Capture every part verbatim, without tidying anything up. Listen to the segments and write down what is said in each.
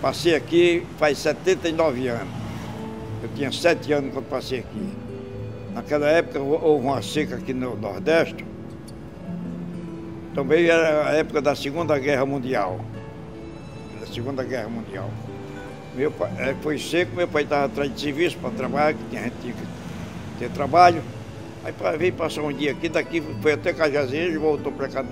Passei aqui faz setenta e nove anos. Eu tinha sete anos quando passei aqui. Naquela época houve uma seca aqui no Nordeste. Também era a época da Segunda Guerra Mundial. Da Segunda Guerra Mundial. Meu pai, foi seco, meu pai estava atrás de serviço para trabalhar, que a gente tinha que ter trabalho. Aí veio passar um dia aqui, daqui foi até Cajazeiras e voltou para cá.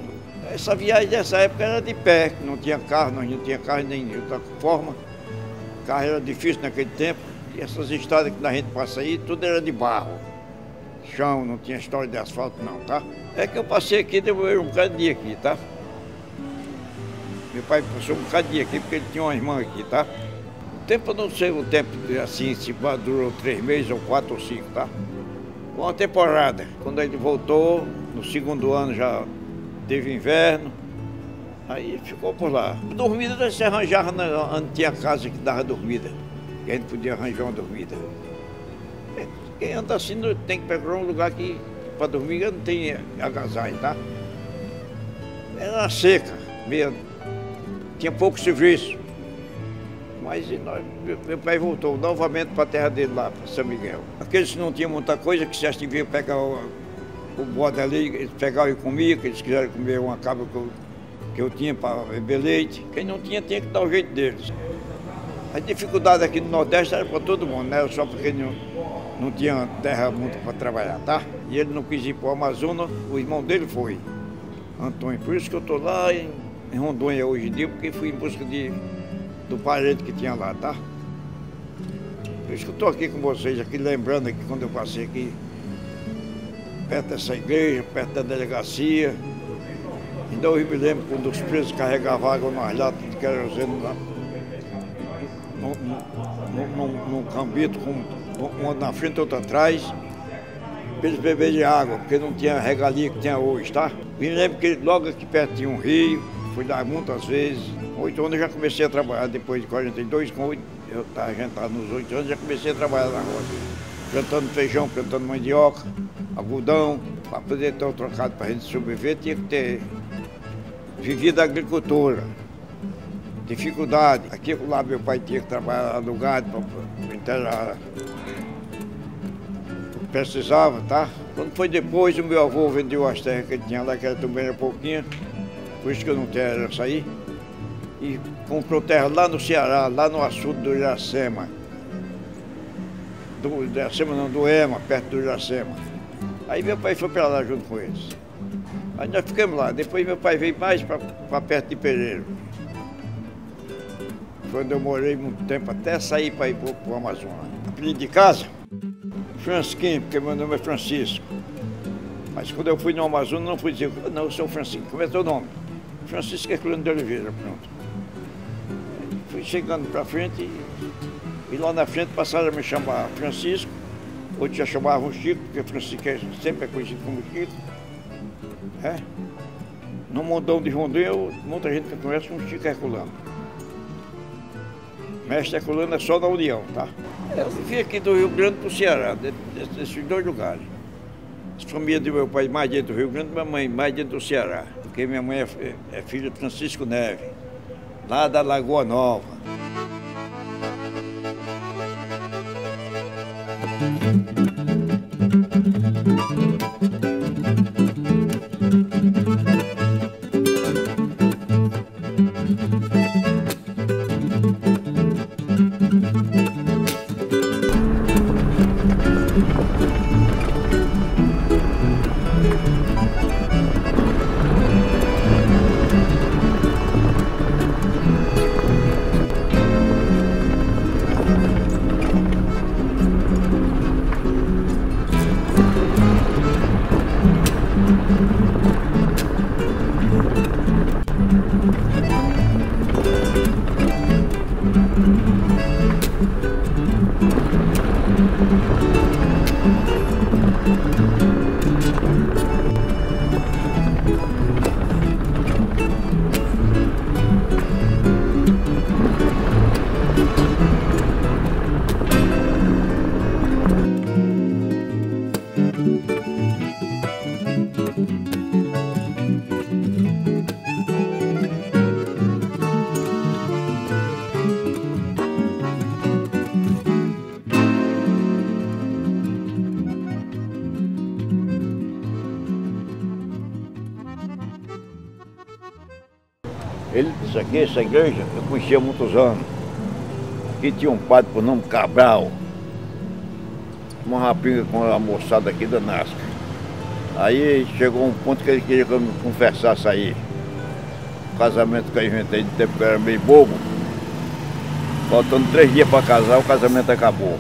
Essa viagem dessa época era de pé, não tinha carro, nós não tinha carro nem de outra forma. O carro era difícil naquele tempo. E essas estradas que a gente passa aí, tudo era de barro. Chão, não tinha história de asfalto não, tá? É que eu passei aqui, demorei um bocado de dia aqui, tá? Meu pai passou um bocado de dia aqui, porque ele tinha uma irmã aqui, tá? O tempo, eu não sei o tempo, assim, se durou três meses, ou quatro, ou cinco, tá? Uma temporada. Quando ele voltou, no segundo ano já... teve inverno, aí ficou por lá. Dormida nós se arranjava, onde tinha casa que dava dormida, que a gente podia arranjar uma dormida. Quem anda assim tem que pegar um lugar que para dormir não tem agasalho, tá? Era seca mesmo, tinha pouco serviço. Mas e nós, meu pai voltou novamente para a terra dele lá, para São Miguel. Aqueles que não tinham muita coisa, que se estiver pegar o... o bode ali, eles pegavam e comiam, que eles quiseram comer uma cabra que eu, que eu tinha para beber leite. Quem não tinha, tinha que dar o jeito deles. A dificuldade aqui no Nordeste era para todo mundo, não era só porque não, não tinha terra muito para trabalhar, tá? E ele não quis ir para o Amazonas, o irmão dele foi, Antônio. Por isso que eu estou lá em, em Rondônia hoje em dia, porque fui em busca de, do parente que tinha lá, tá? Por isso que eu estou aqui com vocês, aqui lembrando que quando eu passei aqui, perto dessa igreja, perto da delegacia. Ainda hoje me lembro quando os presos carregavam água nas latas de querosene num cambito, com uma na frente e outra atrás, para eles beberem água, porque não tinha regalia que tinha hoje, tá? Me lembro que logo aqui perto tinha um rio, fui lá muitas vezes. Oito anos eu já comecei a trabalhar, depois de quarenta e dois, com oito, eu estava jantado nos oito anos, já comecei a trabalhar na roça. Plantando feijão, plantando mandioca, algodão, para poder ter o trocado para a gente sobreviver, tinha que ter vivido a agricultura. Dificuldade. Aqui lá meu pai tinha que trabalhar alugado para precisava, tá? Quando foi depois, o meu avô vendeu as terras que ele tinha lá, que era também era pouquinha, por isso que eu não queria sair, e comprou terra lá no Ceará, lá no açude do Iracema. Do Iracema não, do Ema, perto do Iracema. Aí meu pai foi para lá junto com eles. Aí nós ficamos lá, depois meu pai veio mais para perto de Pereira. Quando eu morei muito tempo, até sair para ir para o Amazonas. Apelido de casa, Francisquinho, porque meu nome é Francisco. Mas quando eu fui no Amazonas, não fui dizer, não, eu sou Francisco, como é teu nome? Francisco Herculano de Oliveira, pronto. Fui chegando para frente, e lá na frente passaram a me chamar Francisco, outros já chamavam Chico, porque Francisco é, sempre é conhecido como Chico. É. No montão de Rondônia, muita gente que conhece como Chico Herculano. Mestre Herculano é só da União, tá? Eu vim aqui do Rio Grande para o Ceará, desses dois lugares. A família do meu pai mais dentro do Rio Grande, minha mãe mais dentro do Ceará. Porque minha mãe é, é filha de Francisco Neves, lá da Lagoa Nova. Isso aqui, essa igreja, eu conhecia há muitos anos. Aqui tinha um padre por nome Cabral. Uma rapinga com a moçada aqui da Nasca. Aí chegou um ponto que ele queria que eu me confessasse aí. O casamento que eu inventei de tempo que eu era meio bobo. Faltando três dias para casar, o casamento acabou.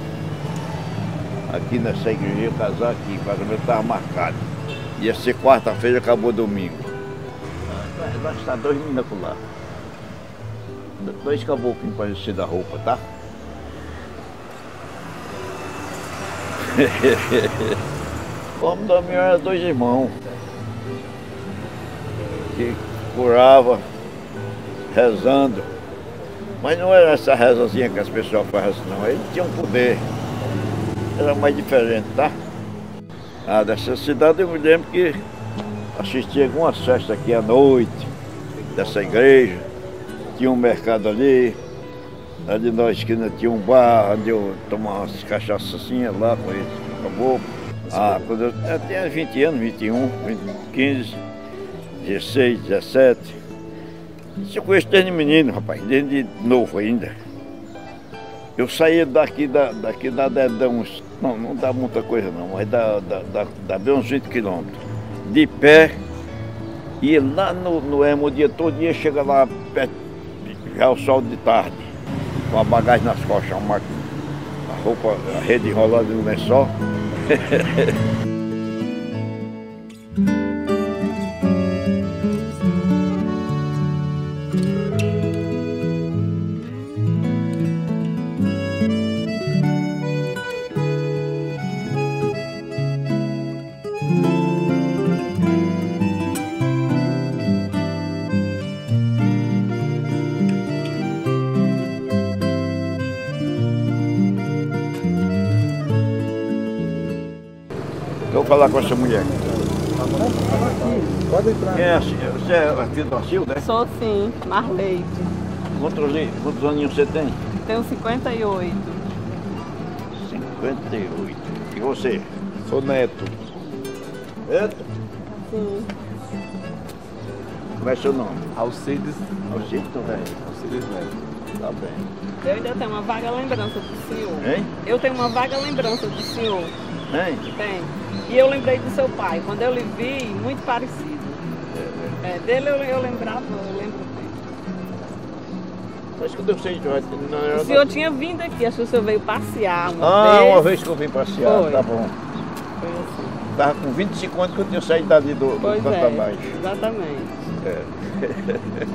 Aqui nessa igreja eu ia casar aqui, o casamento estava marcado. Ia ser quarta-feira, acabou domingo. Lá está dois meninos lá. Dois caboclos parecidos da roupa, tá? O homem da minha era dois irmãos. Que curava, rezando. Mas não era essa rezazinha que as pessoas fazem, não. Ele tinha um poder. Era mais diferente, tá? Ah, dessa cidade eu me lembro que assistia algumas festas aqui à noite, dessa igreja. Tinha um mercado ali, ali na esquina tinha um bar, onde eu tomava umas cachaças assim, lá com eles, acabou. Ah, quando eu, eu tinha vinte anos, vinte e um, quinze, dezesseis, dezessete. Isso eu conheço desde menino, rapaz, desde novo ainda. Eu saía daqui, da, daqui da, da, da uns, não, não dá muita coisa não, mas dá, dá, dá, dá bem uns vinte quilômetros. De pé, ia lá no, no Ema o dia todo, ia chegar lá perto. Já o sol de tarde, com a bagagem nas costas, uma, a roupa, a rede enrolada no lençol. Vou falar com essa mulher. Pode entrar. É, você é filho do Arcil, né? Sou sim, Marleide. Quantos, quantos aninhos você tem? Tenho cinquenta e oito. cinquenta e oito. E você? Ô Neto. Neto? Sim. Como é seu nome? Alcides. Alcides também? Alcides Neto. Tá bem. Eu ainda tenho uma vaga lembrança do senhor. Hein? Eu tenho uma vaga lembrança do senhor. Hein? Tem. E eu lembrei do seu pai. Quando eu lhe vi, muito parecido. É, é. É, dele eu, eu lembrava, eu lembro dele. Acho que eu sei, não, o senhor não... tinha vindo aqui, acho que o senhor veio passear uma ah, vez. Ah, uma vez que eu vim passear, foi. Tá bom. Foi assim. Estava com vinte e cinco anos que eu tinha saído dali do, do Santa Baixo. É, exatamente. É.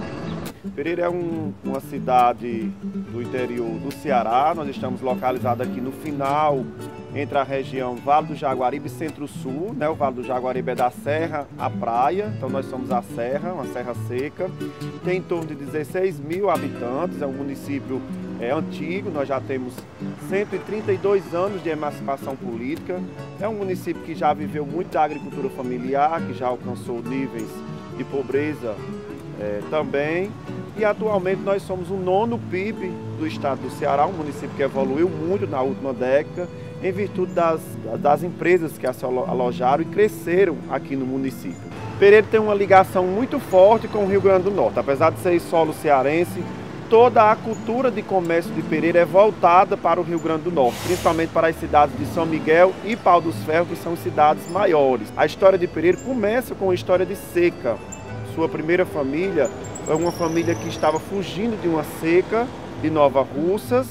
Pereira é um, uma cidade do interior do Ceará. Nós estamos localizados aqui no final, entre a região Vale do Jaguaribe e Centro-Sul, né? O Vale do Jaguaribe é da serra à praia, então nós somos a serra, uma serra seca. Tem em torno de dezesseis mil habitantes, é um município é, antigo, nós já temos cento e trinta e dois anos de emancipação política. É um município que já viveu muito da agricultura familiar, que já alcançou níveis de pobreza é, também. E atualmente nós somos o nono P I B do estado do Ceará, um município que evoluiu muito na última década, em virtude das, das empresas que se alojaram e cresceram aqui no município. Pereira tem uma ligação muito forte com o Rio Grande do Norte. Apesar de ser solo cearense, toda a cultura de comércio de Pereira é voltada para o Rio Grande do Norte, principalmente para as cidades de São Miguel e Pau dos Ferros, que são cidades maiores. A história de Pereira começa com a história de seca. Sua primeira família é uma família que estava fugindo de uma seca de Nova Russas,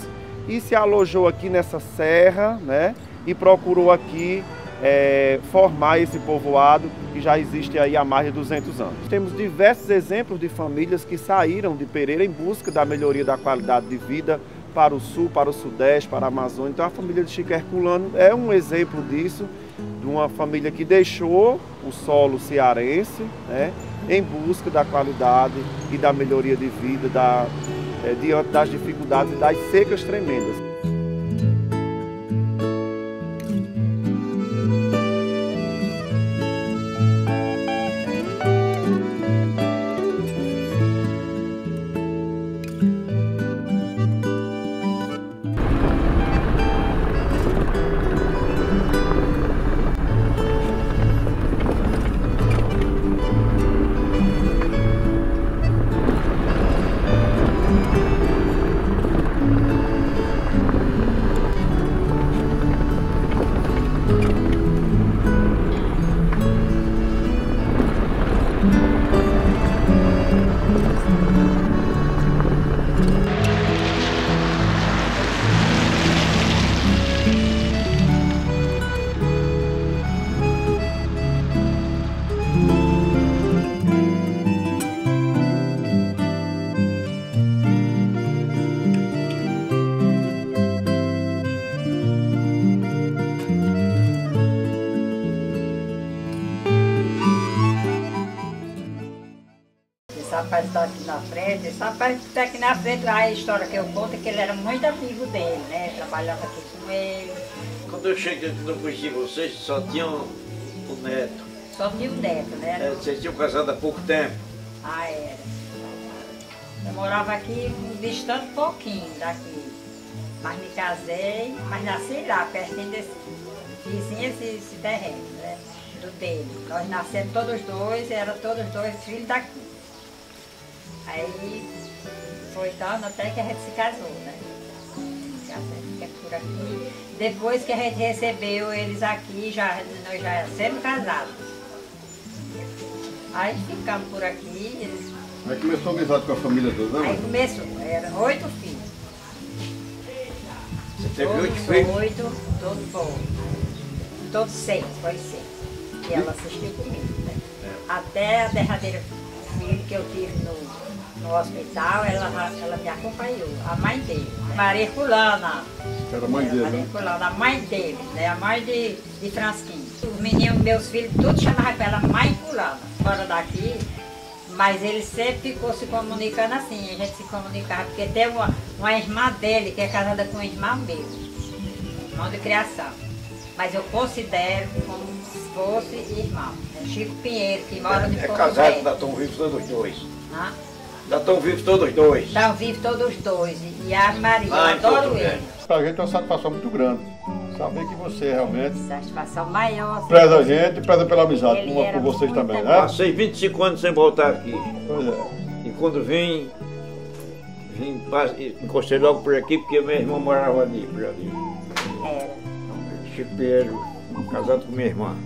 e se alojou aqui nessa serra, né? E procurou aqui é, formar esse povoado que já existe aí há mais de duzentos anos. Temos diversos exemplos de famílias que saíram de Pereira em busca da melhoria da qualidade de vida para o sul, para o sudeste, para a Amazônia. Então a família de Chico Herculano é um exemplo disso, de uma família que deixou o solo cearense, né? Em busca da qualidade e da melhoria de vida, da... É, diante das dificuldades e das secas tremendas. Rapaz está aqui na frente, esse rapaz está aqui na frente, lá a história que eu conto é que ele era muito amigo dele, né? Trabalhava aqui com ele. Quando eu cheguei aqui no curso de vocês, só tinham o neto. Só tinha o neto, né? É, vocês tinham casado há pouco tempo. Ah, era. Eu morava aqui um distante pouquinho daqui. Mas me casei, mas nasci lá, pertinho desse vizinho, esse, esse terreno, né? Do dele. Nós nascemos todos dois, eram todos dois filhos daqui. Aí foi dando até que a gente se casou, né? Se casou por aqui. Depois que a gente recebeu eles aqui, já, nós já éramos casados. Aí ficamos por aqui. Eles... Aí começou a amizade com a família toda, né? Aí começou, eram oito filhos. Você teve oito filhos? Oito, todos bons. Todos seis, foi seis. E ela assistiu comigo, né? Até a derradeira filha que eu tive no. No hospital, ela, ela me acompanhou, a mãe dele, Maria Herculana. Era a mãe dele, Maria Herculana, a mãe dele, né? A mãe de, de Francisquinho. Os meninos, meus filhos, tudo chamavam ela mãe Herculana, fora daqui, mas ele sempre ficou se comunicando assim, a gente se comunicava, porque tem uma, uma irmã dele que é casada com um irmão meu, irmão de criação, mas eu considero como se fosse irmão, né? Chico Pinheiro, que mora no Porto Velho. É casado, ainda estão vivos todos dois. Ah? Já estão vivos todos dois. Estão vivos todos dois. E a Maria, ah, eu adoro ele. Pra gente é uma satisfação muito grande. Saber que você realmente satisfação maior, preza a gente e preza pela amizade, como por vocês também, né? Passei vinte e cinco anos sem voltar aqui. Pois é. E quando vim, vim encostei logo por aqui, porque minha irmã morava ali, por ali. Era. Chico Herculano, casado com minha irmã.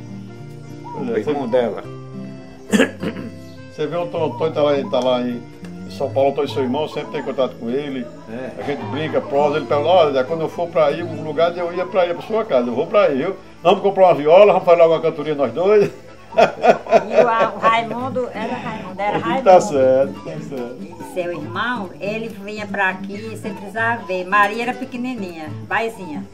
Pois é, o irmão dela. Você vê o Antônio tá lá, tá lá em São Paulo, Antônio e seu irmão, sempre tem contato com ele, é. A gente brinca, prosa, ele pergunta, olha, quando eu for para aí, um lugar eu ia para aí, para sua casa, eu vou para aí, viu? Vamos comprar uma viola, vamos fazer logo uma cantoria nós dois. E o Raimundo, era Raimundo, era Raimundo. Tá certo, tá certo. E seu irmão, ele vinha para aqui, você precisava ver, Maria era pequenininha, baizinha.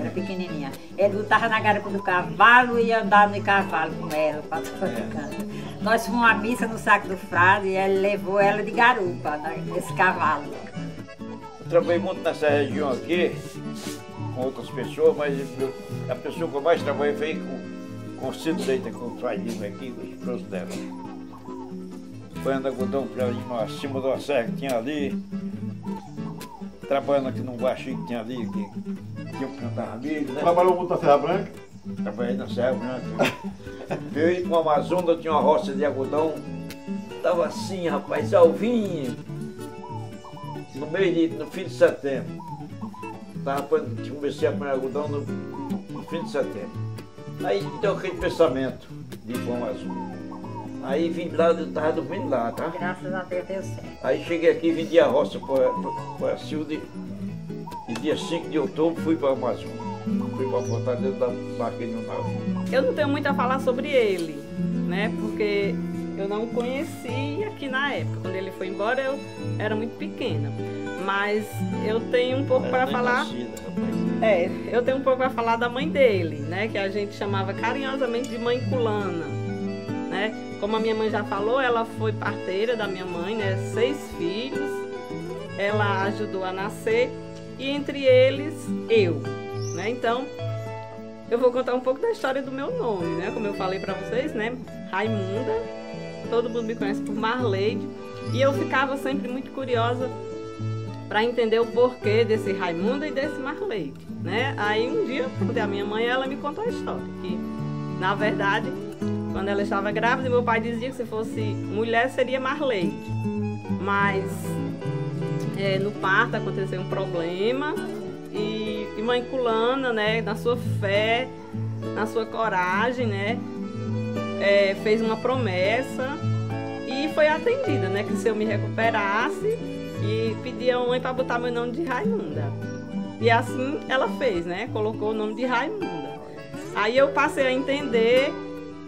Era pequenininha. Ele lutava na garupa do cavalo e andava no cavalo com ela. É. Nós fomos à missa no saco do frade e ele levou ela de garupa nesse cavalo. Eu trabalhei muito nessa região aqui, com outras pessoas, mas a pessoa que eu mais trabalhei foi com, com o Cido Leite, com o Frailinho aqui, com o esposo dela. Foi andando algodão acima de uma serra que tinha ali, trabalhando aqui num baixinho que tinha ali. Aqui. Eu plantava milho, né? Trabalhou muito na Serra Branca? Trabalhei na Serra Branca. Veio com o Amazonas, tinha uma roça de algodão. Tava assim, rapaz, alvinho. No mês de, no fim de setembro. Tava, comecei a plantar algodão no, no fim de setembro. Aí deu aquele pensamento de ir para o Amazonas. Aí vim lá, eu tava dormindo lá, tá? Graças a Deus, deu certo. Aí cheguei aqui, vendi a roça para a Silde. E dia cinco de outubro fui para o Amazonas, fui para a Fortaleza da Marquinha no Navio. Eu não tenho muito a falar sobre ele, né, porque eu não o conheci aqui na época. Quando ele foi embora eu era muito pequena, mas eu tenho um pouco para falar... Nascida, rapaz. É, eu tenho um pouco para falar da mãe dele, né, que a gente chamava carinhosamente de mãe Culana, né. Como a minha mãe já falou, ela foi parteira da minha mãe, né, seis filhos, ela ajudou a nascer. E entre eles, eu, né? Então, eu vou contar um pouco da história do meu nome, né? Como eu falei pra vocês, né? Raimunda, todo mundo me conhece por Marleide. E eu ficava sempre muito curiosa pra entender o porquê desse Raimunda e desse Marleide, né? Aí um dia, a minha mãe, ela me contou a história. Que, na verdade, quando ela estava grávida, meu pai dizia que se fosse mulher, seria Marleide. Mas... É, no parto aconteceu um problema e, e mãe Culana, né, na sua fé, na sua coragem, né, é, fez uma promessa e foi atendida, né, que se eu me recuperasse e pedi a mãe para botar meu nome de Raimunda. E assim ela fez, né, colocou o nome de Raimunda. Aí eu passei a entender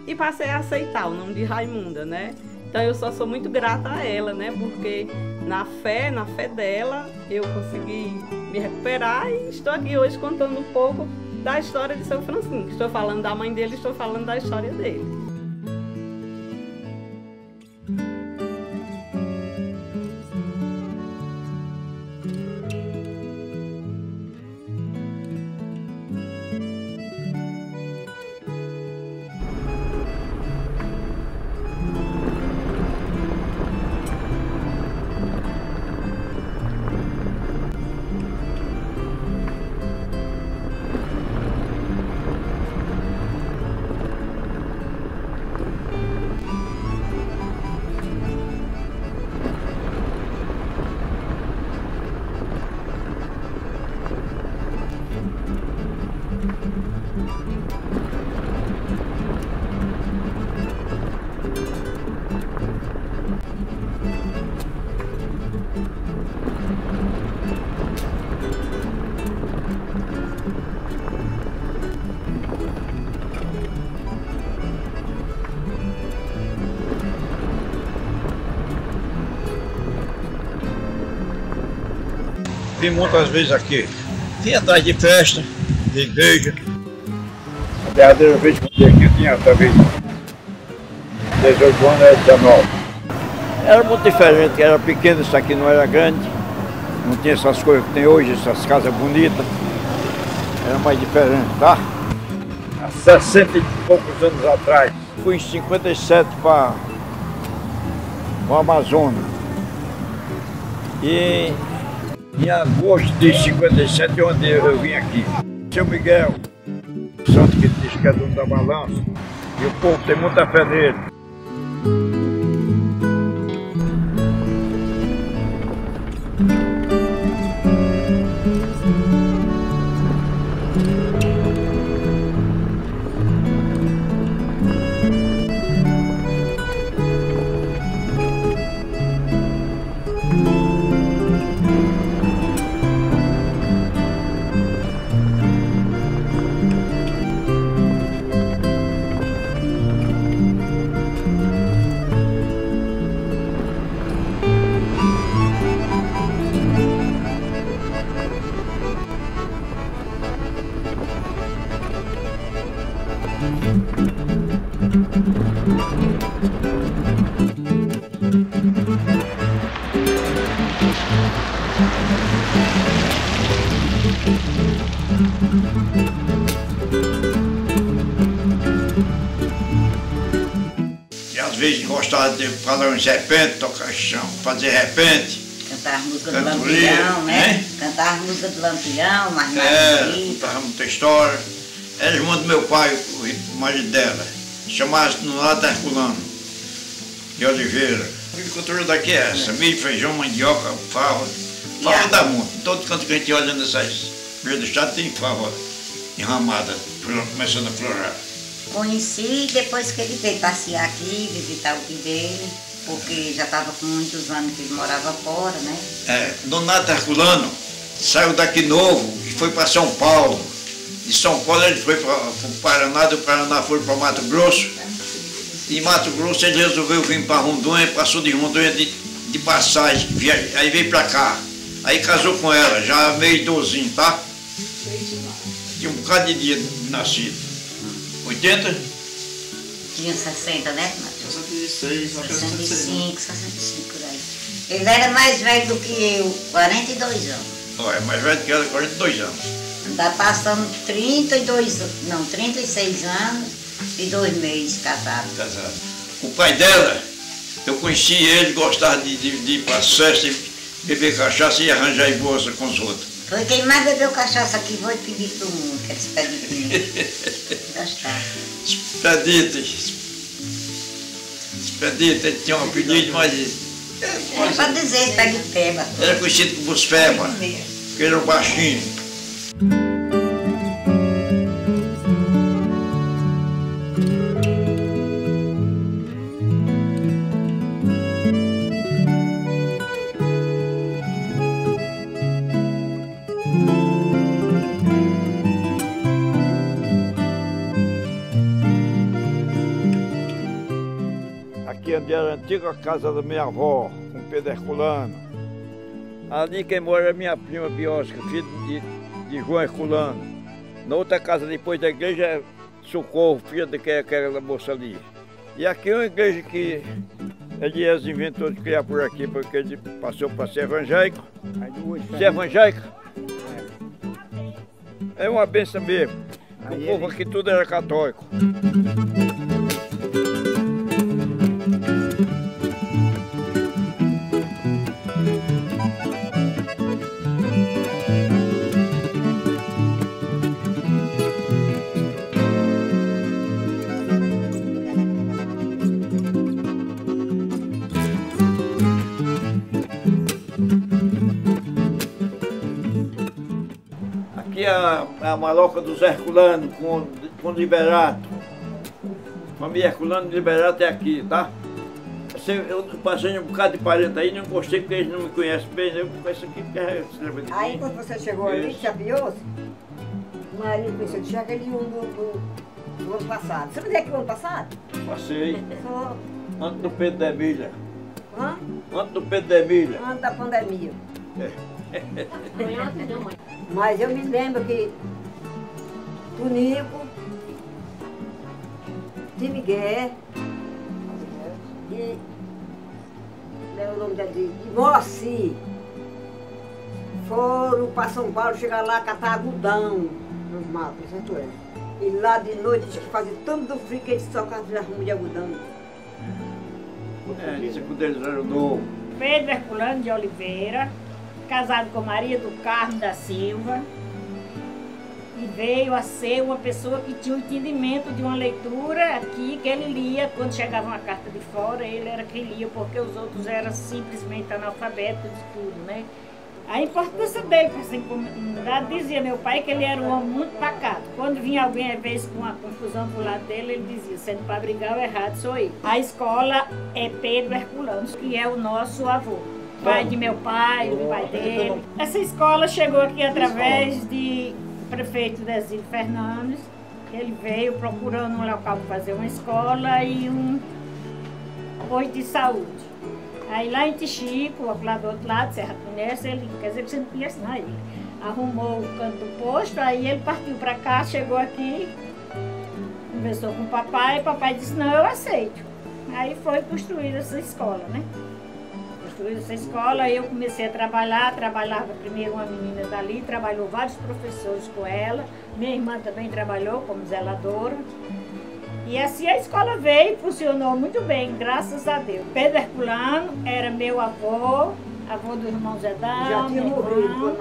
e passei a aceitar o nome de Raimunda, né. Então eu só sou muito grata a ela, né, porque na fé, na fé dela, eu consegui me recuperar e estou aqui hoje contando um pouco da história de São Francisco. Estou falando da mãe dele, estou falando da história dele. Vim muitas vezes aqui, vim atrás de festa, de igreja. A verdadeira vez que eu vim aqui eu tinha talvez dezoito anos, era dezenove. Era muito diferente, era pequeno, isso aqui não era grande. Não tinha essas coisas que tem hoje, essas casas bonitas. Era mais diferente, tá? Há sessenta e poucos anos atrás. Fui em cinquenta e sete para o Amazonas. E... Em agosto de cinquenta e sete, onde eu vim aqui. São Miguel, O santo que diz que é dono da balança, e o povo tem muita fé nele. Falar em repente, tocar chão, fazer repente. Cantar música do Lampião, né? É? Cantar música do Lampião, mas é, contava muita história. Era irmã do meu pai, o marido dela. Chamava-se no lado Herculano, de Oliveira. A agricultura daqui é essa: milho, feijão, mandioca, farro. Farro dá muito. Todo canto que a gente olha nessas beira do estado tem farro enramada, começando a florar. Conheci depois que ele veio passear aqui, visitar o que dele, porque já estava com muitos anos que ele morava fora, né? É, Donato Herculano saiu daqui novo e foi para São Paulo. De São Paulo ele foi para o Paraná, do Paraná foi para Mato Grosso. E em Mato Grosso ele resolveu vir para Rondônia, passou de Rondônia de, de passagem, viajou, aí veio para cá. Aí casou com ela, já meio idosinho, tá? Tinha um bocado de dia nascido. oitenta? Tinha sessenta, né? sessenta e seis, sessenta e cinco, sessenta e cinco por aí. Ele era mais velho do que eu, quarenta e dois anos. Oh, é mais velho do que ela, quarenta e dois anos. Está passando trinta e dois, não, trinta e seis anos e dois meses casado. Casado. O pai dela, eu conheci ele, gostava de, de, de ir para a festa, beber cachaça e arranjar em bolsa com os outros. Foi quem mais bebeu cachaça aqui, vou pedir para o mundo, que eles pedem comigo. Gostava. Expedito. Expedito, ele tinha um apelido, mas... É, pode dizer, pé de peba. Era conhecido como os peba, porque era um baixinho. Era a antiga casa da minha avó, com Pedro Herculano. Ali quem mora é minha prima Biosca, filha de, de João Herculano. Na outra casa depois da igreja é Socorro, filha de que, que era a moça ali. E aqui é uma igreja que Elias inventou de criar por aqui, porque ele passou para ser evangélico. Ser evangélico? É uma benção mesmo. O povo aqui tudo era católico. A maloca do Zé Herculano com, com Liberato. Família Herculano e Liberato é aqui, tá? Eu passei um bocado de parente aí, não gostei porque eles não me conhecem bem, eu conheço aqui porque é de mim. Aí quando você chegou ali, chaveou-se, Marinho conheceu de Jaguaribe no ano passado. Você não veio aqui no ano passado? Passei. Só... Antes do Pedro da Emília. Hã? Antes do Pedro da Emília. Antes da pandemia. É. Mas eu me lembro que Tunico, de Miguel e o nome dele, e Moacir foram para São Paulo, chegar lá catar agudão nos matos, certo é? E lá de noite tinha que fazer tanto frio que eles só caçavam de agudão. É, isso é quando eles eram novos. Pedro Herculano de Oliveira, casado com Maria do Carmo da Silva e veio a ser uma pessoa que tinha um entendimento de uma leitura aqui, que ele lia, quando chegava uma carta de fora, ele era quem lia, porque os outros eram simplesmente analfabetos e tudo, né? A importância dele para essa comunidade, dizia meu pai que ele era um homem muito pacato. Quando vinha alguém, às vezes, com uma confusão do lado dele, ele dizia, sendo para brigar, o errado sou eu. A escola é Pedro Herculano, que é o nosso avô. Pai de meu pai, do pai dele. Essa escola chegou aqui através de prefeito Desílio Fernandes. Ele veio procurando um local para fazer uma escola e um posto de saúde. Aí lá em Tichico, lá do outro lado, Serra conhece, ele, quer dizer que você não conhece não, ele arrumou o canto do posto, aí ele partiu para cá, chegou aqui, conversou com o papai, e papai disse, não, eu aceito. Aí foi construída essa escola, né? Construída essa escola, eu comecei a trabalhar, trabalhava primeiro uma menina dali, trabalhou vários professores com ela, minha irmã também trabalhou como zeladora. E assim a escola veio e funcionou muito bem, graças a Deus. Pedro Herculano era meu avô, avô do irmão Zé Dão, meu irmão,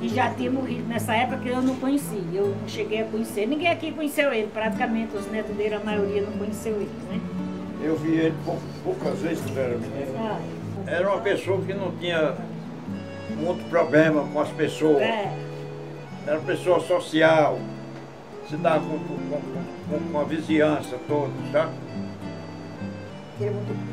e já tinha morrido nessa época que eu não conhecia, eu não cheguei a conhecer. Ninguém aqui conheceu ele, praticamente os netos dele, a maioria não conheceu ele, né? Eu vi ele poucas vezes quando era menino. Era uma pessoa que não tinha muito problema com as pessoas, é. Era uma pessoa social. Se dá com, com, com, com a vizinhança toda, tá?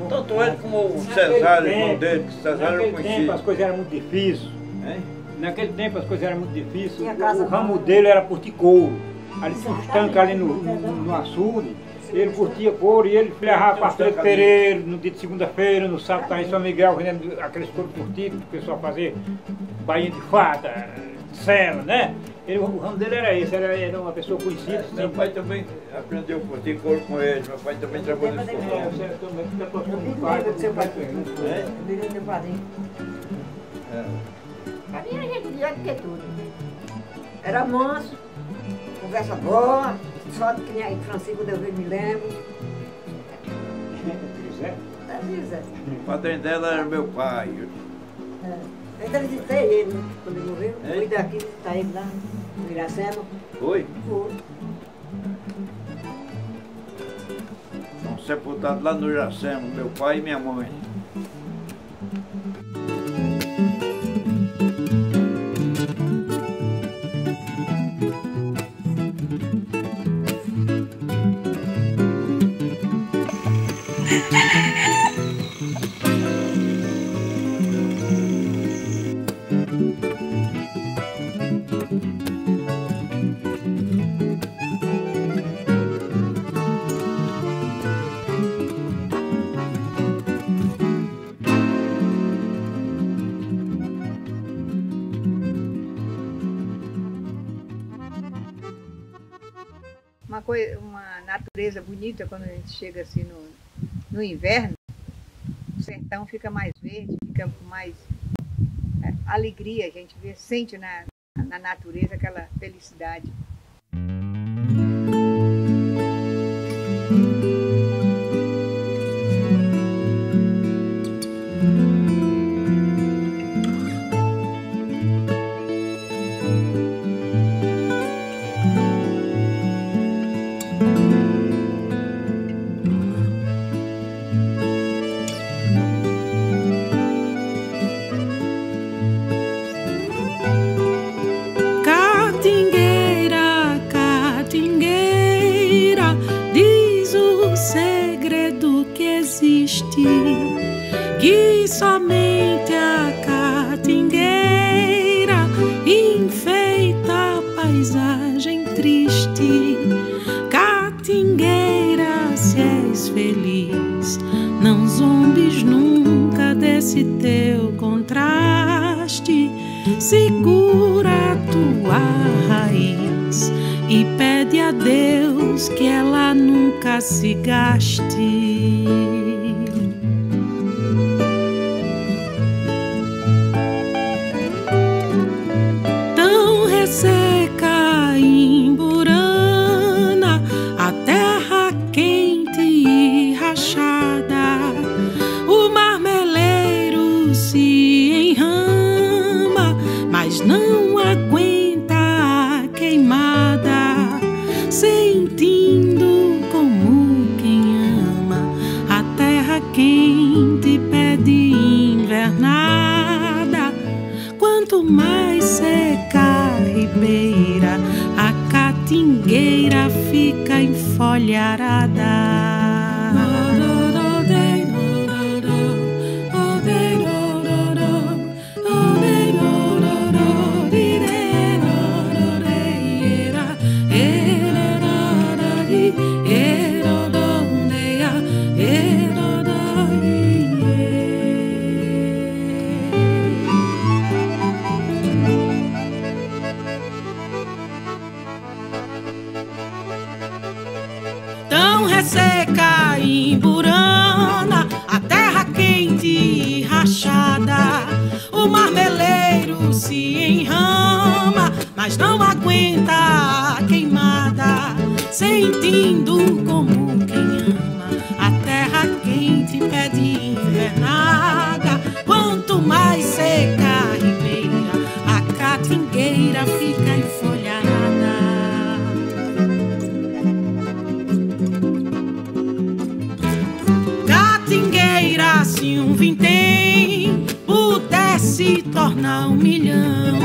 Tanto ele como o Cesário, irmão dele, que Cesário eu conheci. Naquele tempo as coisas eram muito difíceis, né? Naquele tempo as coisas eram muito difíceis, o ramo dele era porticouro. Ali tinha uns tanques ali no, no, no açude, ele curtia couro e ele flerrava a partir do Pereira, no dia de segunda-feira, no sábado estava em São Miguel, vendendo aqueles couros curtidos, o pessoal fazia bainha de fada, cela, né? Ele, o ramo dele era esse, era, era uma pessoa conhecida. É, meu pai também aprendeu a curtir couro com ele, meu pai também trabalhou nesse couro. É, você também fica tocando no pai, do seu pai também. É? Eu virei meu padrinho. Pra mim a gente devia ter tudo. Era manso, conversa boa, só de criar em Francisco, eu me lembro. Zé? Zé. O padrinho dela era meu pai. É. Eu ainda visitei ele, né? Quando ele morreu. É? Fui daqui, visitei ele lá, no Iracema. Foi? Foi. São sepultados lá no Iracema, meu pai e minha mãe. Uma, coisa, uma natureza bonita quando a gente chega assim no, no inverno, o sertão fica mais verde, fica com mais é, alegria, a gente vê, sente na, na natureza aquela felicidade. Que somente a catingueira enfeita a paisagem triste. Catingueira, se és feliz, não zombes nunca desse teu contraste. Segura a tua raiz e pede a Deus que ela nunca se gaste. Não aguenta a queimada. quanto mais seca a ribeira, a catingueira fica enfolharada. Seca e burana, a terra quente e rachada, o marmeleiro se enrama, mas não aguenta a queimada, sentindo como quem ama, a terra quente pede invernada, quanto mais seca a ribeira, a catingueira fica enfolhada. Se um vintém pudesse tornar um milhão,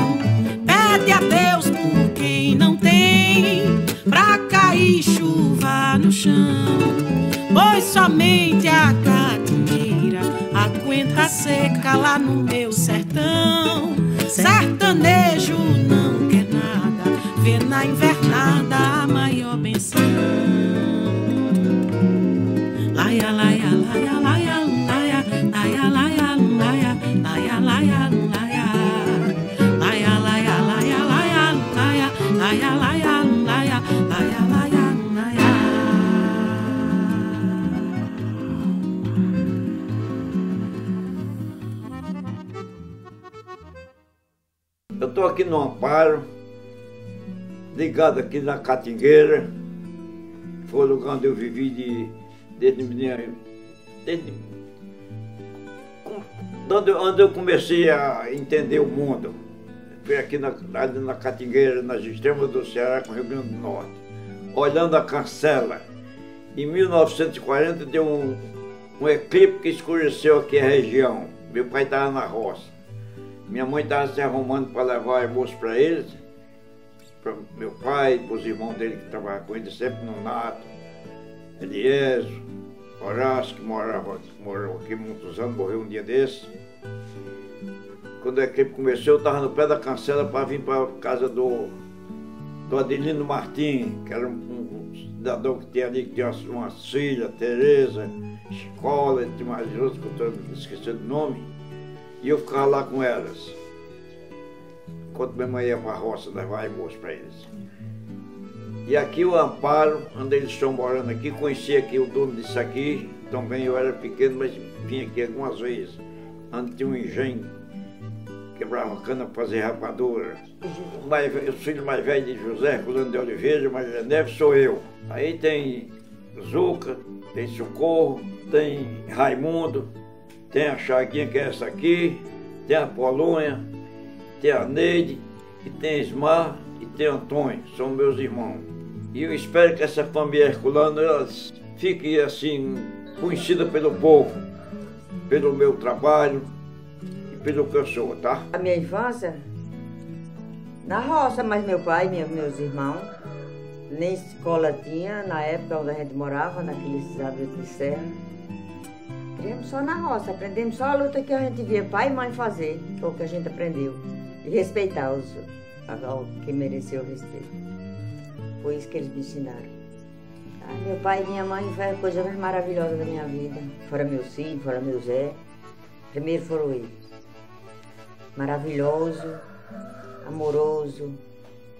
pede a Deus por quem não tem, pra cair chuva no chão, pois somente a catingueira aguenta a seca lá no meu sertão. Sertanejo não quer nada, vê na invernada a maior benção. Laia, laia, laia, laia, laia, laia, laia, laia, laia, laia, laia, laia, laia, laia, laia, laia, laia, laia, laia, laia, laia. Eu estou aqui no Amparo, ligado aqui na Catingueira, foi o lugar onde eu vivi de, desde minha, desde onde eu comecei a entender o mundo, foi aqui na, na Catingueira, nas extremas do Ceará, com o Rio Grande do Norte, olhando a cancela. Em mil novecentos e quarenta deu um, um eclipse que escureceu aqui a região. Meu pai estava na roça, minha mãe estava se arrumando para levar almoço para eles, para meu pai, para os irmãos dele que trabalhavam com ele sempre no Nato, Eliezo, Horácio, que morava, morava aqui muitos anos, morreu um dia desses. Quando a equipe começou, eu estava no pé da cancela para vir para a casa do, do Adelino Martim, que era um, um cidadão que tinha ali, que tinha uma filha, Tereza, Chicola, e mais outros, que eu estou esquecendo o nome. E eu ficava lá com elas, enquanto minha mãe ia para a roça, levar almoço para eles. E aqui o Amparo, onde eles estão morando aqui, conheci aqui o dono disso aqui, também eu era pequeno, mas vim aqui algumas vezes. Antes tinha um engenho, quebrava cana para fazer rapadura. O filho mais velho de José Herculano de Oliveira, mas é neve, sou eu. Aí tem Zuca, tem Socorro, tem Raimundo, tem a Chaguinha, que é essa aqui, tem a Polônia, tem a Neide e tem Ismar e tem Antônio, são meus irmãos. E eu espero que essa família Herculano fique assim, conhecida pelo povo, pelo meu trabalho e pelo que eu sou, tá? A minha infância, na roça, mas meu pai e meus irmãos, nem escola tinha, na época onde a gente morava, naqueles abrigos de serra. Criamos só na roça, aprendemos só a luta que a gente via pai e mãe fazer, foi o que a gente aprendeu, e respeitar os, o que mereceu o respeito. Foi isso que eles me ensinaram. Ah, meu pai e minha mãe foi a coisa mais maravilhosa da minha vida. Fora meu filho, fora meu Zé. Primeiro foram eles. Maravilhoso, amoroso,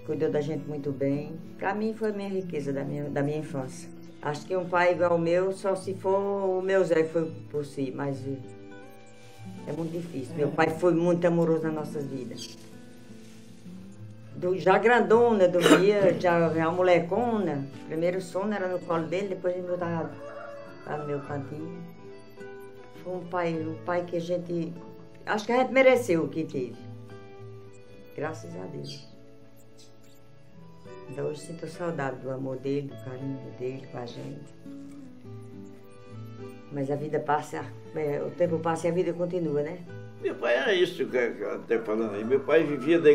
cuidou da gente muito bem. Para mim foi a minha riqueza da minha, da minha infância. Acho que um pai igual ao meu, só se for o meu Zé que foi por si, mas é muito difícil. Meu pai foi muito amoroso nas nossas vidas. Do, já grandona, dormia, já, já molecona, primeiro sono era no colo dele, depois ele me botava lá no meu cantinho. Foi um pai, um pai que a gente, acho que a gente mereceu o que teve, graças a Deus. Ainda hoje sinto saudade do amor dele, do carinho dele com a gente. Mas a vida passa, o tempo passa e a vida continua, né? Meu pai era isso, até falando aí. Meu pai vivia da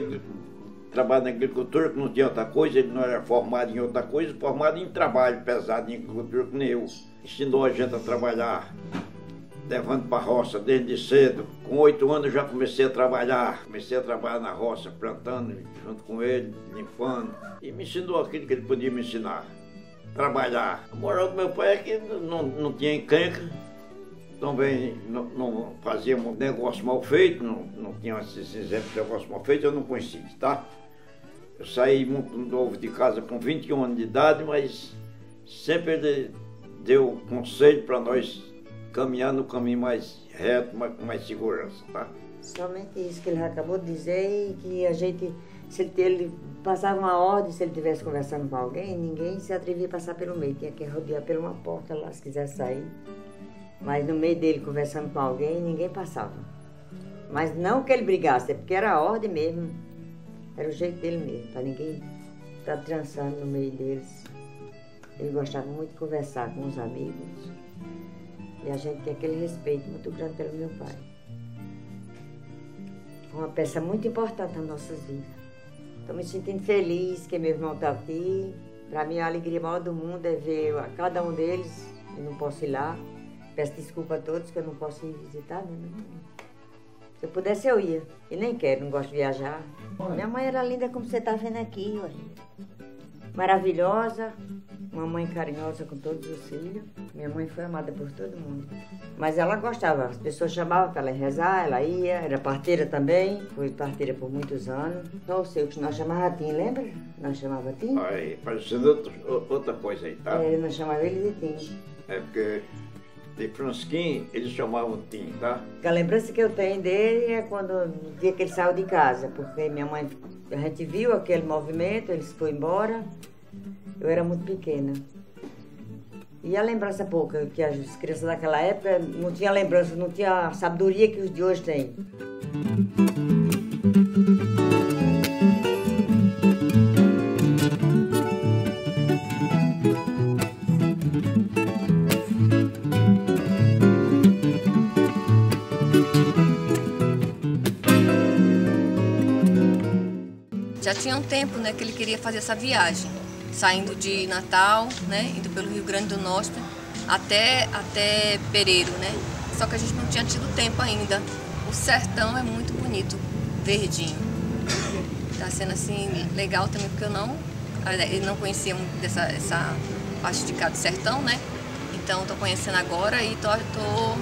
trabalho na agricultura, que não tinha outra coisa, ele não era formado em outra coisa, formado em trabalho pesado em agricultura, que nem eu. Ensinou a gente a trabalhar, levando para a roça desde cedo. Com oito anos eu já comecei a trabalhar. Comecei a trabalhar na roça, plantando junto com ele, limpando. E me ensinou aquilo que ele podia me ensinar, trabalhar. A moral do meu pai é que não, não tinha encrenca, também não, não fazia um negócio mal feito, não, não tinha esses exemplos de negócio mal feito, eu não conhecia, tá? Eu saí muito novo de casa com vinte e um anos de idade, mas sempre ele deu conselho para nós caminhar no caminho mais reto, mais, com mais segurança, tá? Somente isso que ele acabou de dizer, e que a gente, se ele, ele passava uma ordem, se ele estivesse conversando com alguém, ninguém se atrevia a passar pelo meio, tinha que rodear por uma porta lá, se quisesse sair. Mas no meio dele conversando com alguém, ninguém passava. Mas não que ele brigasse, porque era a ordem mesmo, era o jeito dele mesmo, para ninguém estar trançando no meio deles. Ele gostava muito de conversar com os amigos. E a gente tem aquele respeito muito grande pelo meu pai. Foi uma peça muito importante nas nossas vidas. Estou me sentindo feliz que meu irmão está aqui. Para mim, a alegria maior do mundo é ver a cada um deles. Eu não posso ir lá. Peço desculpa a todos que eu não posso ir visitar. Né? Se eu pudesse, eu ia. E nem quero, não gosto de viajar. Olha. Minha mãe era linda como você está vendo aqui. Olha. Maravilhosa. Uma mãe carinhosa com todos os filhos. Minha mãe foi amada por todo mundo. Mas ela gostava, as pessoas chamavam para ela rezar, ela ia, era parteira também. Foi parteira por muitos anos. Só o seu, que nós chamávamos Tim, lembra? Nós chamávamos Tim. Aí, parecendo outro, outra coisa aí, tá? É, nós chamávamos ele de Tim. É porque de Francisquinho eles chamavam Tim, tá? A lembrança que eu tenho dele é quando o dia que ele saiu de casa, porque minha mãe, a gente viu aquele movimento, eles foram embora. Eu era muito pequena. E a lembrança pouca, que as crianças daquela época não tinham lembrança, não tinha a sabedoria que os de hoje têm. Já tinha um tempo, né, que ele queria fazer essa viagem. Saindo de Natal, né, indo pelo Rio Grande do Norte até, até Pereira, né? Só que a gente não tinha tido tempo ainda. O sertão é muito bonito, verdinho. Tá sendo assim legal também, porque eu não, eu não conhecia muito dessa essa parte de cá do sertão, né? Então tô conhecendo agora e tô, tô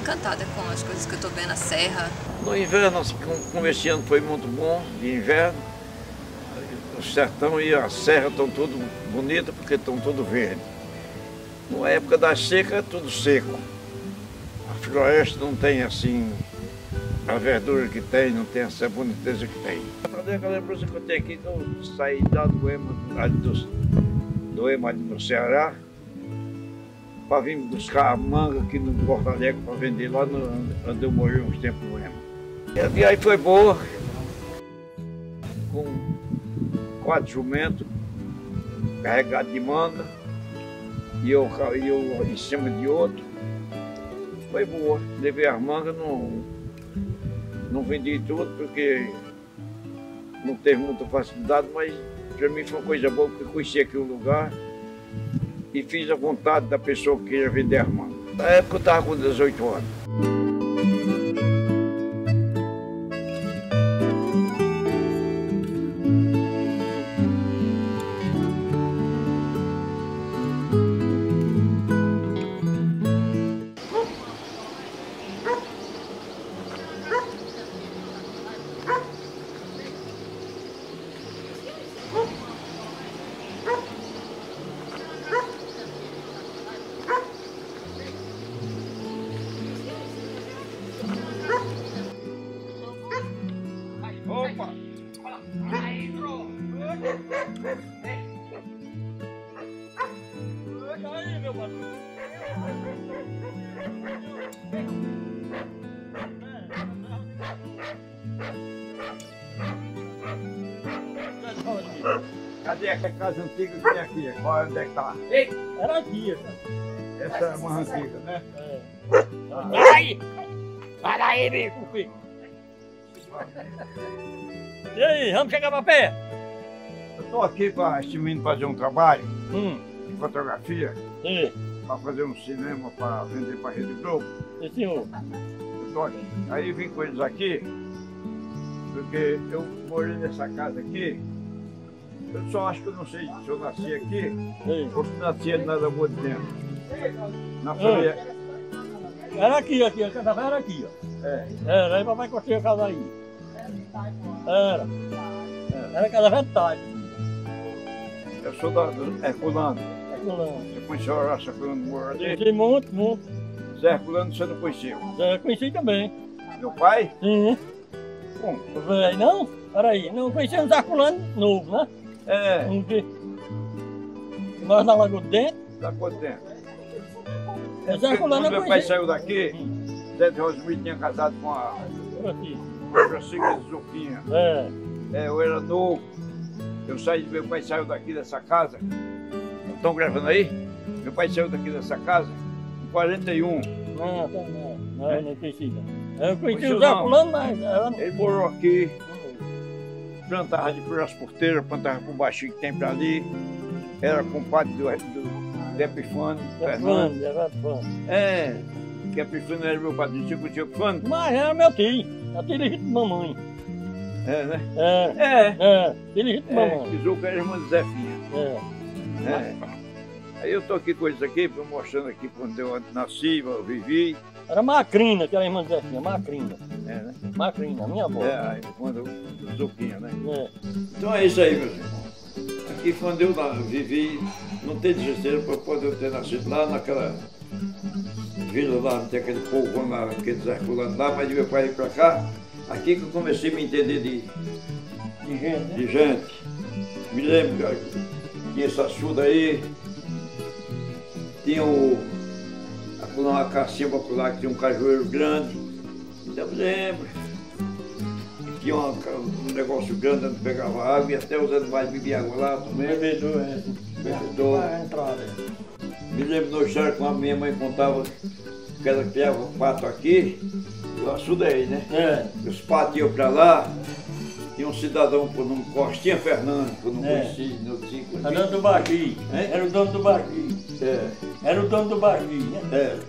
encantada com as coisas que eu tô vendo, a serra. No inverno, como esse ano foi muito bom de inverno, o sertão e a serra estão tudo bonito porque estão tudo verde. Na época da seca é tudo seco. A floresta não tem assim a verdura que tem, não tem essa boniteza que tem. Cadê aquela lembrança que eu tenho aqui, que eu saí da do Ema, do, do Ema no Ceará, para vir buscar a manga aqui no Porto Alegre para vender lá no, onde eu morri uns tempos no Ema. E a viagem foi boa. Com quatro jumentos carregados de manga e eu, e eu em cima de outro. Foi boa. Levei as mangas, não, não vendi tudo porque não teve muita facilidade, mas para mim foi uma coisa boa porque conheci aqui o lugar e fiz a vontade da pessoa que queria vender as mangas. Na época eu estava com dezoito anos. Cadê essa casa antiga que tem aqui? Onde é que tá? Era aqui, cara. Essa é uma antiga, né? É. Ah, Para aí, bico, filho. E aí, vamos chegar pra pé? Eu tô aqui pra este menino fazer um trabalho hum. de fotografia. Sim. Pra fazer um cinema pra vender pra Rede Globo. Sim, senhor. Eu tô aqui. Aí vim com eles aqui, porque eu morei nessa casa aqui. Eu só acho que eu não sei se eu nasci aqui Sim. ou se nasci na Lagoa de Dentro. Na família. É. Era aqui, aqui, a casa era aqui, ó. É. Era, aí papai construiu a casa aí. Era. Era a casa ventagem. Eu sou da Herculano. Herculano. Você conheceu o Horácio Herculano do Moradinho? Conheci muito, muito. Zé Herculano você não conheceu? É, conheci também. Meu pai? Sim. Como? Velho, não? Peraí, não conhecemos Zé Herculano novo, né? É. Um que... Nós na Lagoa Dentro. Lagoa Dentro. É, Zé Herculano é meu pai saiu daqui, hum. Zé de Rosemiro tinha casado com a... Francisquinho de Zupinha. É. É, eu era novo. Eu saí, meu pai saiu daqui dessa casa. Estão gravando aí? Meu pai saiu daqui dessa casa em quarenta e um. Não, não, não. Não, é. Não precisa. Eu conheci o Zé Herculano, mas... Não... Ele morou aqui. Plantava de pelas porteiras, plantava com o baixinho que tem para ali. Era compadre do, do, do Epifane, Fernando. É, que Epifane era meu padrinho, Chico Herculano. Mas era meu tio, era filho de mamãe. É, né? É, é, é filho de mamãe. Pisou com a irmã de Zefinha. É. É. Aí eu tô aqui com isso aqui, mostrando aqui quando eu nasci, eu vivi. Era Macrina, aquela irmã de Zefinha, Macrina. É, né? Macrina, minha avó. É, aí quando Zupinha, né? É. Então é isso aí, meus irmãos. Aqui quando eu vivi, não tem desespero para poder ter nascido lá naquela vila lá, não tem aquele povo lá, aquele circulando lá, mas de meu pai ir para cá, aqui que eu comecei a me entender de, de gente. De gente. Me lembro, cara, tinha essa surda aí, tinha o. Uma cacimba por lá que tinha um cajueiro grande, então eu lembro. E tinha uma, um negócio grande onde pegava água e até os animais bebiam água lá também. Bebedor, é. Bebedor. É, é. Me lembro de uma história que a minha mãe contava que ela criava um pato aqui, o açude aí, né? É. Os patos iam pra lá, tinha um cidadão por nome Costinha Fernando, que eu não é. conheci, não tinha conhecido. Era o dono do barquinho, era o dono do barquinho. É. Era o dono do barquinho, né? É.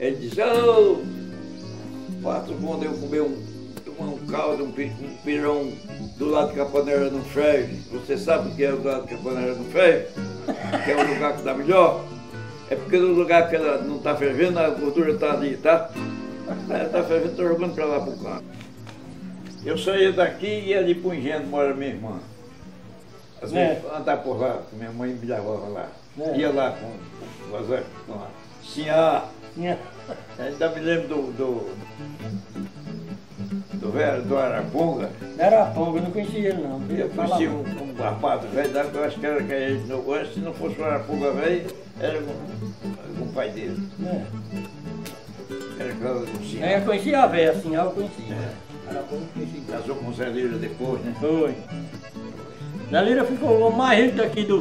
Ele disse, ô, oh, pato bom de eu comer um, um caldo, um, um pirão do lado que a panela não ferve. Você sabe o que é o lado que a panela não ferve? Que é o lugar que dá melhor? É porque no lugar que ela não está fervendo, a gordura está ali, tá? Ela está fervendo, estou jogando para lá para o canto. Eu saía daqui e ia ali para o engenho, mora minha irmã. Às vezes é. andava por lá, minha mãe me levava lá. É. Ia lá com o Azé, com a Sinhá. Sinhá. Ainda me lembro do... do... do velho, do Araponga. Não era Araponga, eu não conhecia ele não. Eu conheci um, um rapaz velho, eu acho que era que ele não... Antes, se não fosse o Araponga velho, era com o pai dele. É. Era com o Sinhá. Eu conhecia a velha, a Sinhá eu conhecia. É. Araponga eu conhecia. Casou com o Zé Lira depois, né? Foi. Zé Lira ficou o mais rico daqui do...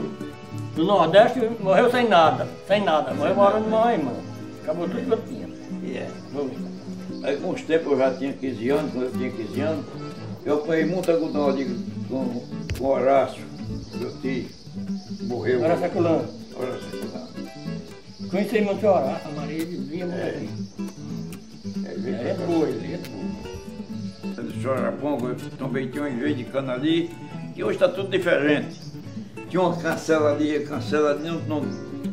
do Nordeste morreu sem nada, sem nada, morreu morando de mãe, mano. Acabou tudo que eu tinha. Yeah. Aí com os tempos eu já tinha quinze anos, quando eu tinha quinze anos, eu apanhei muito algodão de, com, com Horácio, meu tio, morreu. Horácio Herculano. Horácio Herculano. Conheci muito o Horácio, a Marleide vinha muito aqui. É boa, ele é boa. Do senhor Araponga, eu também tinha um engenho de cana ali, que hoje está tudo diferente. Tinha uma cancela ali, cancela ali, não,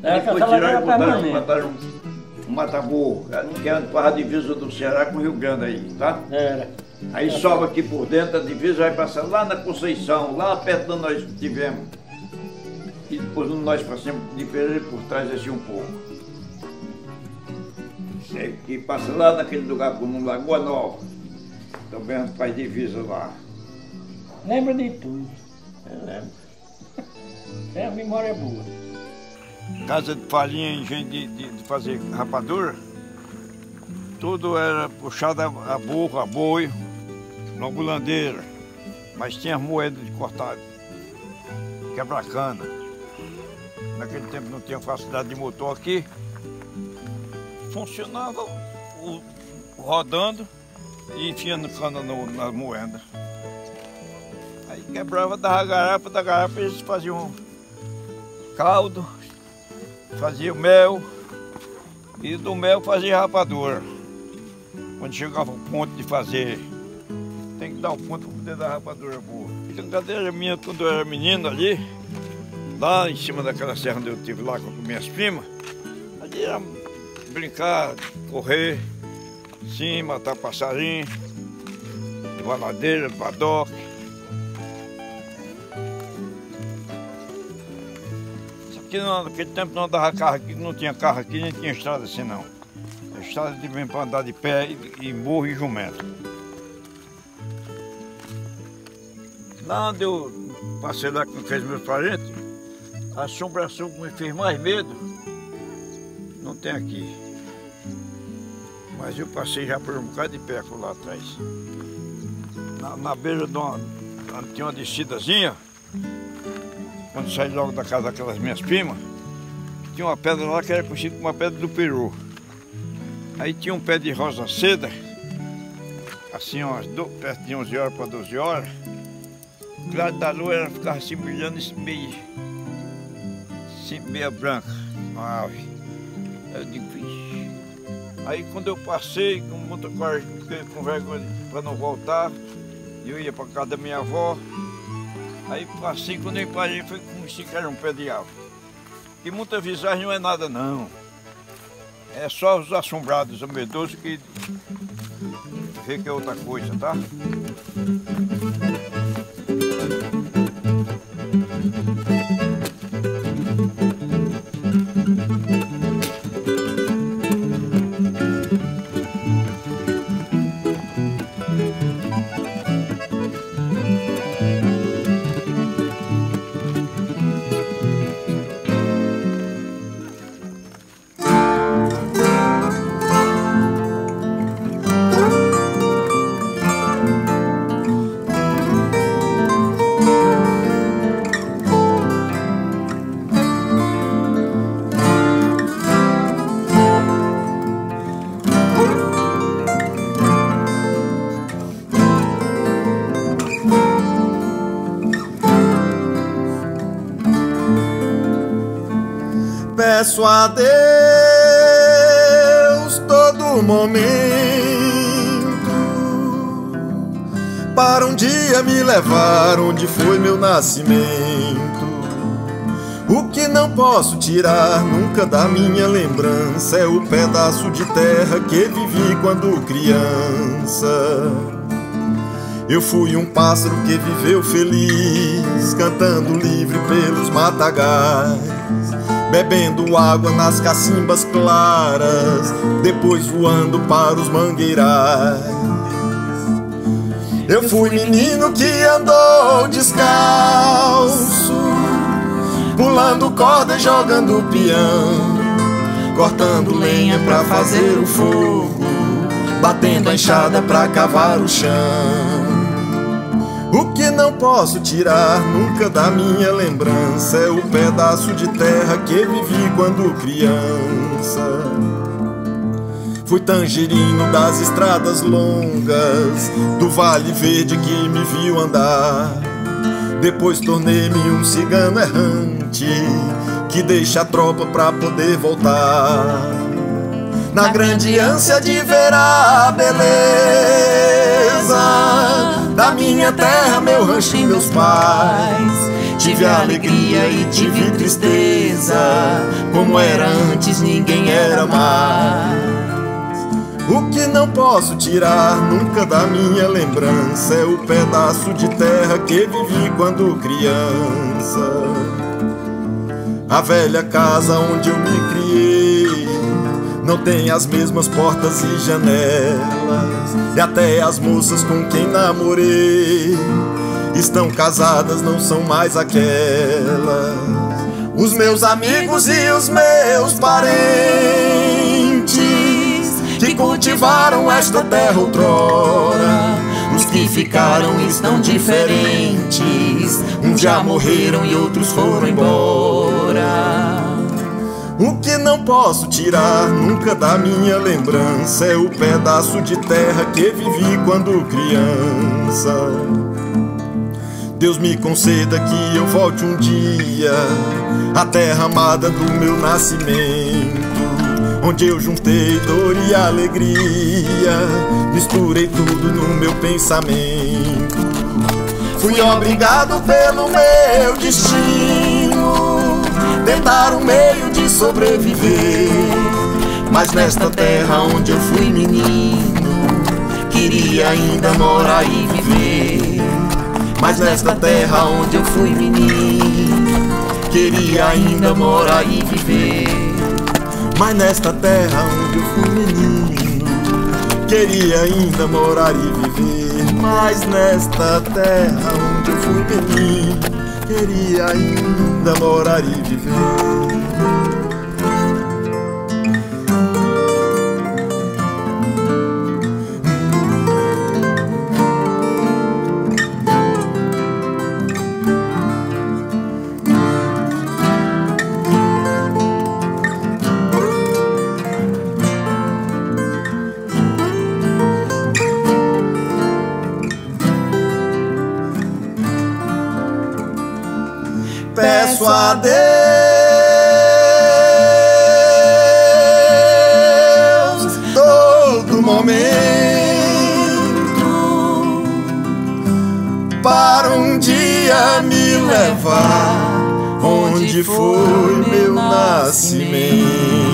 é, depois tiraram e botaram, mataram um mataburro, que era para a divisa do Ceará com o Rio Grande aí, tá? Era. Aí sobe aqui por dentro, a divisa vai passar lá na Conceição, lá perto de nós tivemos. E depois nós passamos de Pereira por trás assim um pouco. E passa lá naquele lugar como Lagoa Nova, também faz divisa lá. Lembra de tudo. Eu lembro. É, a memória é boa. Casa de farinha, engenho de, de, de fazer rapadura, tudo era puxado a, a burro, a boi, longo landeira, mas tinha moeda de cortar, quebra-cana. Naquele tempo não tinha facilidade de motor aqui. Funcionava o, o rodando e enfiando cana no, na moeda. Aí quebrava, dava garapa, da garapa eles faziam caldo, faziam mel e do mel fazia rapadura. Quando chegava o ponto de fazer, tem que dar um ponto para poder dar rapadura boa. A brincadeira minha quando eu era menino ali, lá em cima daquela serra onde eu estive lá com minhas primas, ali era brincar, correr, sim, matar passarinho, valadeira, badoque. Isso aqui não, naquele tempo não dava carro aqui, não tinha carro aqui, nem tinha estrada assim não. A estrada de mesmo para andar de pé e, e burro e jumento. Lá onde eu passei lá com aqueles meus parentes, a assombração que me fez mais medo, não tem aqui. Mas eu passei já por um bocado de pé por lá atrás. Na, na beira de uma, tinha uma descidazinha, quando saí logo da casa daquelas minhas primas, tinha uma pedra lá que era conhecida como a pedra do Peru. Aí tinha um pé de rosa seda, assim umas do, perto de onze horas para doze horas, o claro da lua ela ficava assim brilhando, meio, assim, meia branca, uma ave. Aí eu digo, vixe. Aí quando eu passei com muita coragem, porque com vergonha para não voltar, eu ia para casa da minha avó. Aí passei, quando eu parei, foi como se era um pé de ave. E muita visagem não é nada não. É só os assombrados, os medrosos que vê que é outra coisa, tá? Peço a Deus todo momento para um dia me levar onde foi meu nascimento. O que não posso tirar nunca da minha lembrança é o pedaço de terra que vivi quando criança. Eu fui um pássaro que viveu feliz, cantando livre pelos matagais, bebendo água nas cacimbas claras, depois voando para os mangueirais. Eu fui menino que andou descalço, pulando corda e jogando pião, cortando lenha pra fazer o fogo, batendo a enxada pra cavar o chão. O que não posso tirar nunca da minha lembrança é o pedaço de terra que vivi quando criança. Fui tangerino das estradas longas, do vale verde que me viu andar. Depois tornei-me um cigano errante, que deixa a tropa pra poder voltar. Na grande ânsia de ver a beleza da minha terra, meu rancho e meus pais, tive alegria e tive tristeza, como era antes ninguém era mais. O que não posso tirar nunca da minha lembrança é o pedaço de terra que vivi quando criança. A velha casa onde eu me criei não tem as mesmas portas e janelas, e até as moças com quem namorei estão casadas, não são mais aquelas. Os meus amigos e os meus parentes que cultivaram esta terra outrora, os que ficaram estão diferentes, uns já morreram e outros foram embora. O que não posso tirar nunca da minha lembrança é o pedaço de terra que vivi quando criança. Deus me conceda que eu volte um dia à terra amada do meu nascimento, onde eu juntei dor e alegria, misturei tudo no meu pensamento. Fui obrigado pelo meu destino tentar um meio de sobreviver, mas nesta terra onde eu fui menino queria ainda morar e viver. Mas nesta terra onde eu fui menino queria ainda morar e viver. Mas nesta terra onde eu fui menino queria ainda morar e viver. Mas nesta terra onde eu fui menino queria ainda morar e viver. Peço a Deus todo momento para um dia me levar onde foi meu nascimento.